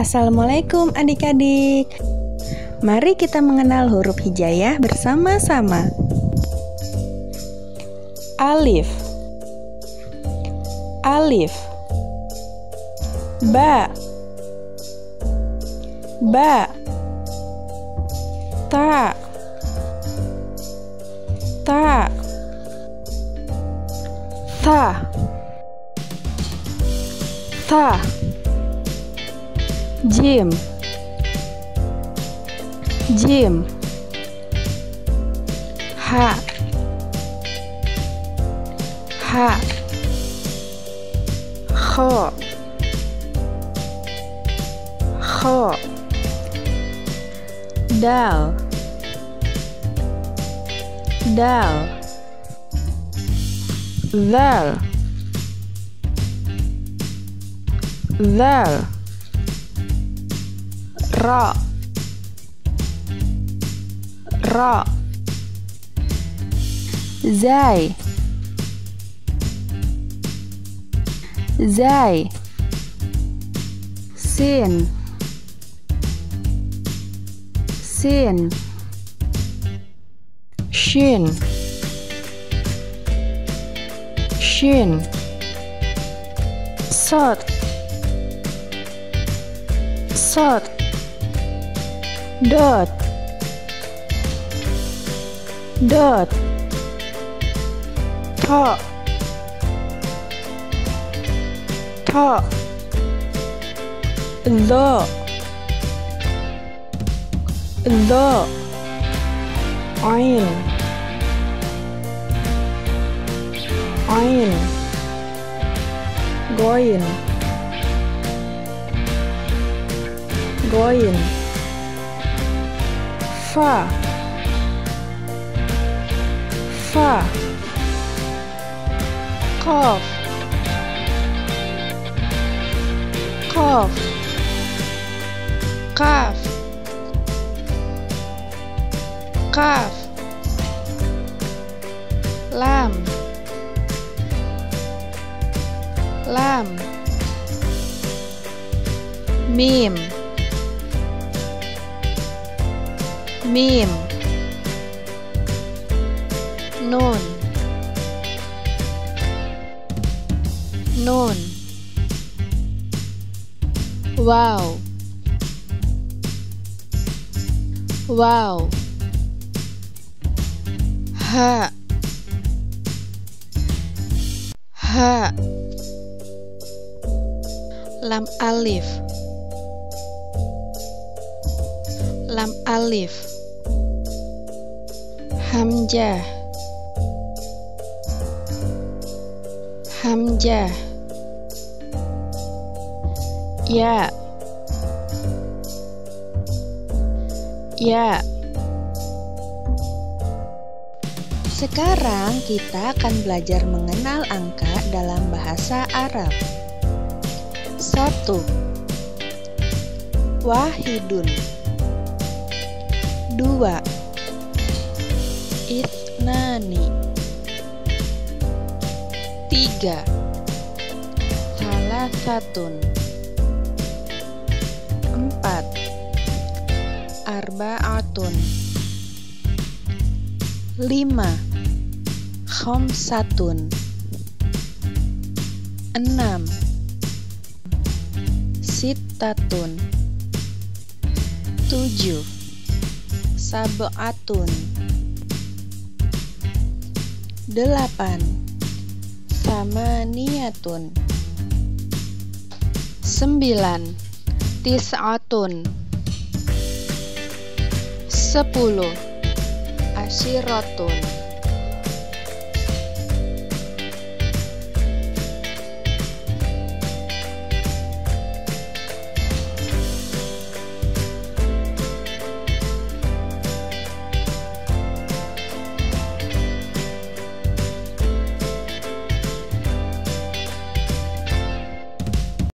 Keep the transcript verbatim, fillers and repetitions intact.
Assalamualaikum adik-adik. Mari kita mengenal huruf hijaiyah bersama-sama. Alif, Alif. Ba, Ba. Ta, Ta. Tha, Tha. Jim, Jim. Ha, Ha. Kho, Kho. Dal, Dal. Dal, Dal. Ra, Ra. Zai, Zai. Sin, Sin. Shin, Shin. Sat, Sat. Dot, Dot. Ta, Ta. Lo, Lo. Ain, Ain. Goin, Goin. Fa, Fa. Qaf, Qaf. Kaf, Kaf. Lam, Lam. Mim, Mim. Nun, Nun. Wow, Wow. Ha, Ha. Lam alif, Lam alif. Hamzah, Hamzah. Ya, Ya. Sekarang kita akan belajar mengenal angka dalam bahasa Arab. Satu, wahidun. Dua, itnani. Tiga, thalathatun. Empat, arba'atun. Lima, khamsatun. Enam, sittatun. Tujuh, saba'atun. Delapan, samaniyatun. Sembilan, tis'atun. Sepuluh, asyiratun.